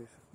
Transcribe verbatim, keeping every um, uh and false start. this.